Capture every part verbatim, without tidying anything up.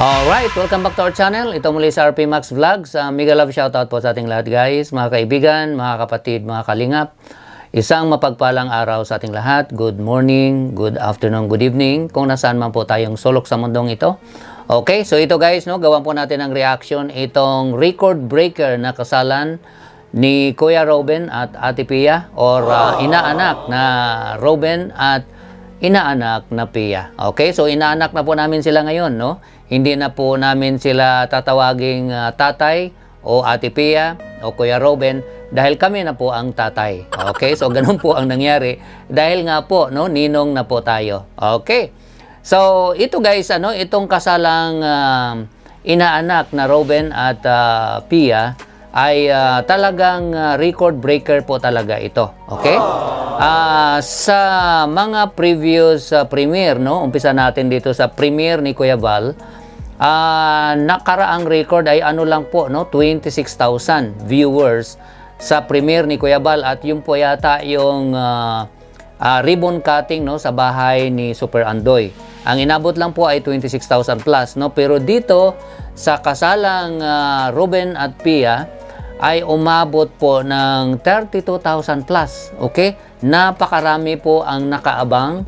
Alright, welcome back to our channel. Ito muli sa R P Max Vlogs. Uh, mega love shoutout po sa ating lahat guys, mga kaibigan, mga kapatid, mga kalingap. Isang mapagpalang araw sa ating lahat. Good morning, good afternoon, good evening. Kung nasaan man po tayong sulok sa mundong ito. Okay, so ito guys, no, gawan po natin ang reaction itong record breaker na kasalan ni Kuya Robin at Ate Pia or uh, inaanak na Robin at inaanak na Pia. Okay, so inaanak na po namin sila ngayon, no? Hindi na po namin sila tatawaging uh, tatay o Ate Pia o Kuya Robin dahil kami na po ang tatay. Okay, so ganun po ang nangyari dahil nga po, no, ninong na po tayo. Okay. So ito guys, ano, itong kasalang uh, inaanak na Robin at uh, Pia ay uh, talagang uh, record breaker po talaga ito. Okay? Uh, sa mga previous uh, premiere, no, umpisa natin dito sa premiere ni Kuya Val. Uh, nakaraang record ay ano lang po, no, twenty-six thousand viewers sa premiere ni Kuya Val at yung po yata yung uh, uh, ribbon cutting, no, sa bahay ni Super Andoy. Ang inabot lang po ay twenty-six thousand plus, no, pero dito sa kasalang uh, Robin at Pia ay umabot po ng thirty-two thousand plus. Okay? Napakarami po ang nakaabang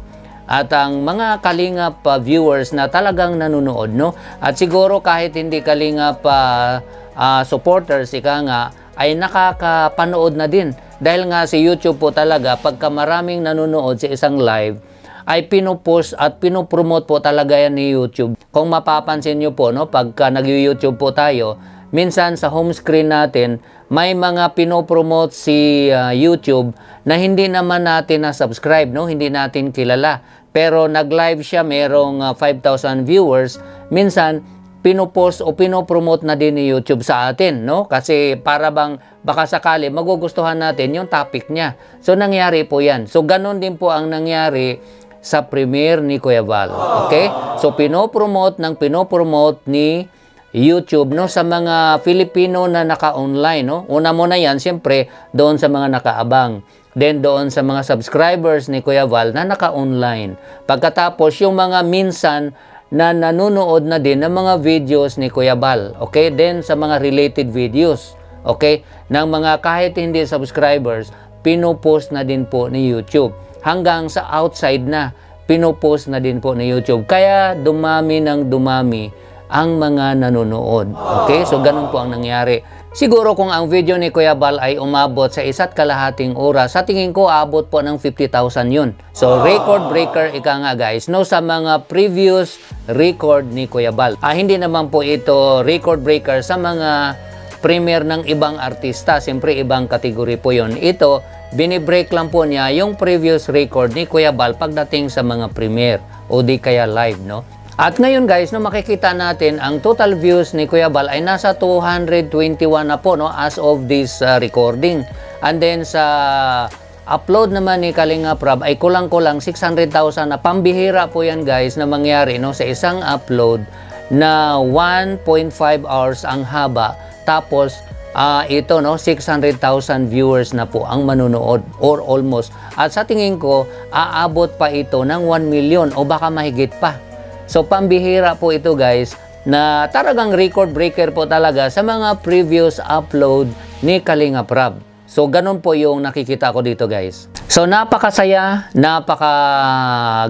at ang mga Kalingap uh, viewers na talagang nanonood, no? At siguro kahit hindi Kalingap uh, uh, supporters, ika nga, ay nakakapanood na din. Dahil nga si YouTube po talaga, pagka maraming nanonood sa isang live, ay pinupost at pinupromote po talaga yan ni YouTube. Kung mapapansin nyo po, no, pagka nag-YouTube po tayo, minsan sa home screen natin, may mga pinopromote si uh, YouTube na hindi naman natin na-subscribe, no? Hindi natin kilala. Pero nag-live siya, merong uh, five thousand viewers. Minsan, pinopost o pinopromote na din ni YouTube sa atin, no? Kasi para bang baka sakali magugustuhan natin yung topic niya. So, nangyari po yan. So, ganun din po ang nangyari sa premiere ni Kuya Val. Okay? So, pinopromote ng pinopromote ni YouTube, no, sa mga Filipino na naka-online, no. Una muna 'yan siyempre doon sa mga nakaabang. Then doon sa mga subscribers ni Kuya Val na naka-online. Pagkatapos yung mga minsan na nanonood na din ng mga videos ni Kuya Val. Okay? Then sa mga related videos, okay? Ng mga kahit hindi subscribers, pino-post na din po ni YouTube. Hanggang sa outside na, pino-post na din po ni YouTube. Kaya dumami ng dumami ang mga nanonood. Okay? So, ganun po ang nangyari. Siguro kung ang video ni Kuya Val ay umabot sa isa't kalahating oras, sa tingin ko, abot po ng fifty thousand yun. So, record breaker, ika nga guys, no, sa mga previous record ni Kuya Val. Ah, hindi naman po ito record breaker sa mga premiere ng ibang artista. Siyempre, ibang kategory po yun. Ito, binibreak lang po niya yung previous record ni Kuya Val pagdating sa mga premiere o di kaya live, no? At ngayon guys, no, makikita natin ang total views ni Kuya Val ay nasa two hundred twenty-one na po, no, as of this uh, recording. And then sa upload naman ni Kalinga Prab ay kulang-kulang six hundred thousand na. Pambihira po yan guys na mangyari, no, sa isang upload na one point five hours ang haba. Tapos uh, ito, no, six hundred thousand viewers na po ang manunood or almost. At sa tingin ko, aabot pa ito ng one million o baka mahigit pa. So, pambihira po ito guys na talagang record breaker po talaga sa mga previous upload ni Kalinga Prab. So, ganun po yung nakikita ko dito guys. So, napakasaya, napaka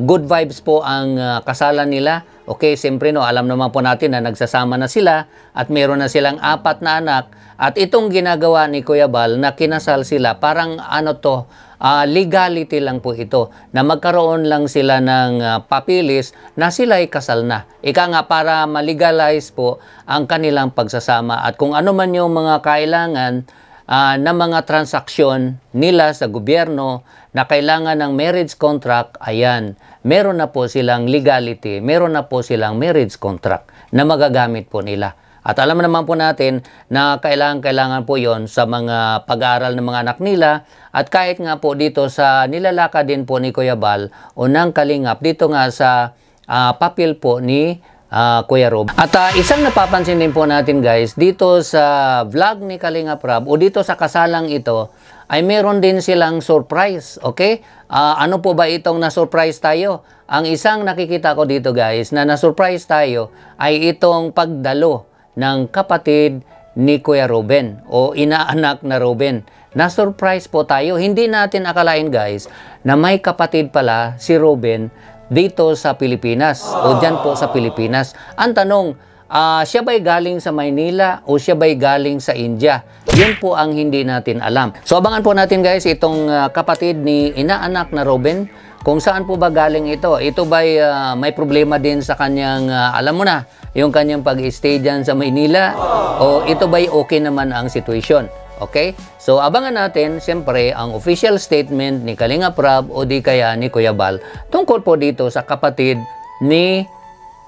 good vibes po ang uh, kasalan nila. Okay, siyempre, no, alam naman po natin na nagsasama na sila at meron na silang apat na anak. At itong ginagawa ni Kuya Val na kinasal sila, parang ano to, uh, legality lang po ito. Na magkaroon lang sila ng uh, papilis na sila ay kasal na. Ika nga, para malegalize po ang kanilang pagsasama at kung ano man yung mga kailangan Uh, na mga transaksyon nila sa gobyerno na kailangan ng marriage contract, ayan, meron na po silang legality, meron na po silang marriage contract na magagamit po nila. At alam naman po natin na kailangan-kailangan po yon sa mga pag-aaral ng mga anak nila at kahit nga po dito sa nilalaka din po ni Kuya Val o ng Kalingap, dito nga sa uh, papel po ni Uh, Kuya Rob. At uh, isang napapansin din po natin guys, dito sa vlog ni Kalinga Prab o dito sa kasalang ito, ay meron din silang surprise. Okay? Uh, ano po ba itong na-surprise tayo? Ang isang nakikita ko dito guys na na-surprise tayo ay itong pagdalo ng kapatid ni Kuya Robin o inaanak na Robin. Na-surprise po tayo. Hindi natin akalain guys na may kapatid pala si Robin dito sa Pilipinas o dyan po sa Pilipinas. Ang tanong, Uh, siya ba'y galing sa Maynila o siya ba'y galing sa India? Yun po ang hindi natin alam. So abangan po natin guys itong uh, kapatid ni inaanak na Robin. Kung saan po ba galing ito? Ito ba'y uh, may problema din sa kanyang, uh, alam mo na, yung kanyang pag-stay dyan sa Maynila? O ito ba'y okay naman ang sitwasyon? Okay? So abangan natin siyempre ang official statement ni Kalinga Prab o di kaya ni Kuya Val tungkol po dito sa kapatid ni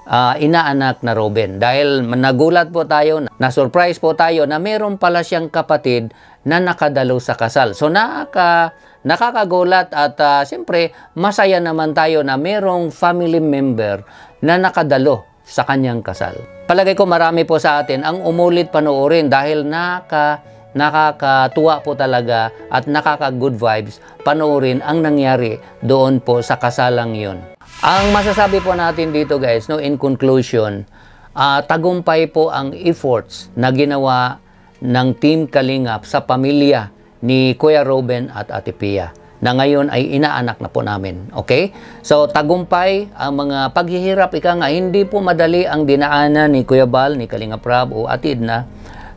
Uh, inaanak na Robin, dahil nagulat po tayo, na surprise po tayo na meron pala siyang kapatid na nakadalo sa kasal. So naka, nakakagulat at uh, siyempre masaya naman tayo na merong family member na nakadalo sa kanyang kasal. Palagay ko marami po sa atin ang umulit panoorin dahil naka nakakatuwa po talaga at nakaka good vibes panoorin ang nangyari doon po sa kasalang yun. Ang masasabi po natin dito guys, no, in conclusion, uh, tagumpay po ang efforts na ginawa ng Team Kalingap sa pamilya ni Kuya Robin at Ate Pia na ngayon ay inaanak na po namin. Okay? So tagumpay ang mga paghihirap, ika nga, hindi po madali ang dinaanan ni Kuya Val, ni Kalinga Prab o Ate Edna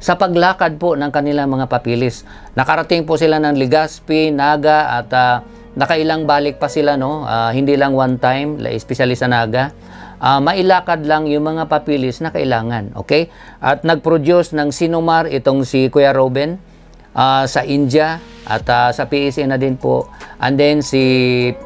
sa paglakad po ng kanilang mga papilis. Nakarating po sila ng Legazpi, Naga at uh, nakailang balik pa sila, no? Uh, hindi lang one time, especially sa Naga. Uh, mailakad lang yung mga papilis na kailangan. Okay? At nag-produce ng Sinomar itong si Kuya Robin uh, sa India at uh, sa P S A na din po. And then si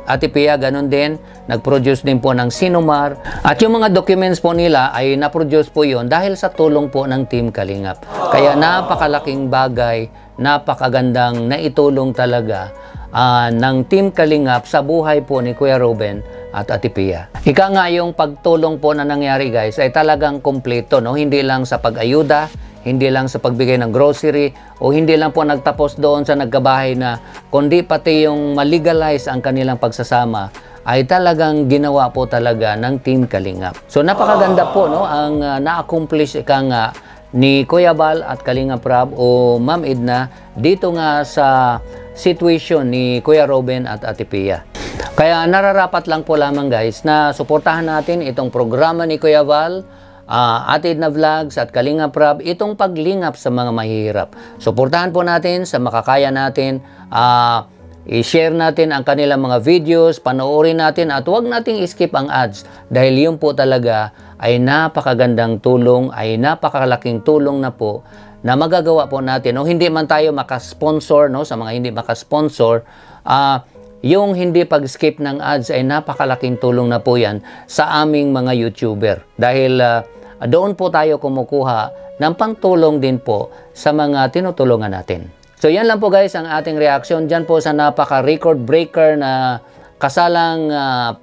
Ate Pia, ganun din. Nag-produce din po ng Sinomar. At yung mga documents po nila ay na-produce po yun dahil sa tulong po ng Team Kalingap. Kaya napakalaking bagay, napakagandang naitulong talaga Uh, ng Team Kalingap sa buhay po ni Kuya Robin at Ate Pia. Ika nga, yung pagtulong po na nangyari guys ay talagang kompleto, no? Hindi lang sa pag-ayuda, hindi lang sa pagbigay ng grocery, o hindi lang po nagtapos doon sa nagkabahay na, kundi pati yung malegalize ang kanilang pagsasama ay talagang ginawa po talaga ng Team Kalingap. So napakaganda po, no, ang uh, na-accomplish ika nga ni Kuya Val at Kalinga Prab o Ma'am Edna dito nga sa situation ni Kuya Robin at Ate Pia. Kaya nararapat lang po lamang guys na suportahan natin itong programa ni Kuya Val, uh, Ate Edna Vlogs at Kalinga Prab, itong paglingap sa mga mahihirap. Suportahan po natin sa makakaya natin, uh, i-share natin ang kanilang mga videos, panoorin natin at huwag nating skip ang ads dahil yun po talaga ay napakagandang tulong, ay napakalaking tulong na po na magagawa po natin, o hindi man tayo makasponsor, no, sa mga hindi makasponsor, uh, yung hindi pag-skip ng ads ay napakalaking tulong na po yan sa aming mga YouTuber. Dahil uh, doon po tayo kumukuha ng pangtulong din po sa mga tinutulungan natin. So yan lang po guys ang ating reaction dyan po sa napaka-record breaker na kasalang uh,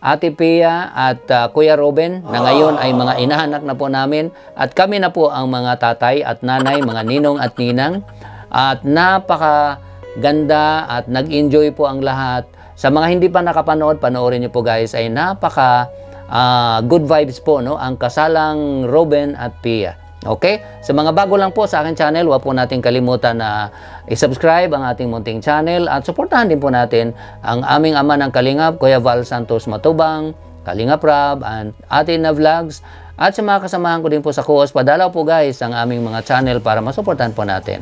Ate Pia at uh, Kuya Robin na ngayon ay mga inaanak na po namin, at kami na po ang mga tatay at nanay, mga ninong at ninang, at napakaganda at nag-enjoy po ang lahat. Sa mga hindi pa nakapanood, panoorin niyo po guys, ay napaka uh, good vibes po, no, ang kasalang Robin at Pia. Okay? Sa mga bago lang po sa akin channel, huwag po natin kalimutan na i-subscribe ang ating munting channel at suportahan din po natin ang aming ama ng Kalingap, Kuya Val Santos Matubang, Kalinga Prab, and Ate Edna Vlogs. At sa mga kasamahan ko din po sa Kuos, padalaw po guys ang aming mga channel para masuportahan po natin.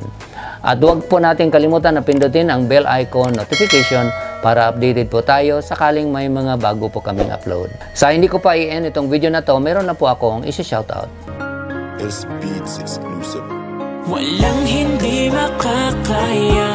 At huwag po natin kalimutan na pindutin ang bell icon notification para updated po tayo sakaling may mga bago po kaming upload. Sa hindi ko pa i-end itong video na to, meron na po akong isi-shoutout. S B T exclusive. Walang hindi makakaya,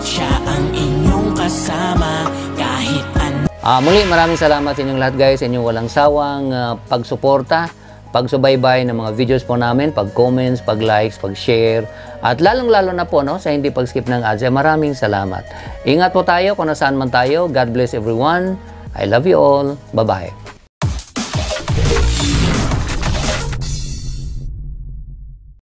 siya ang inyong kasama kahit an... Uh, muli, maraming salamat sa inyong lahat guys, inyong walang sawang uh, pagsuporta, pagsubaybay ng mga videos po namin, pag-comments, pag-likes, pag-share, at lalong-lalo na po, no, sa hindi pag-skip ng ads. Maraming salamat. Ingat po tayo kung nasaan man tayo. God bless everyone. I love you all. Bye-bye.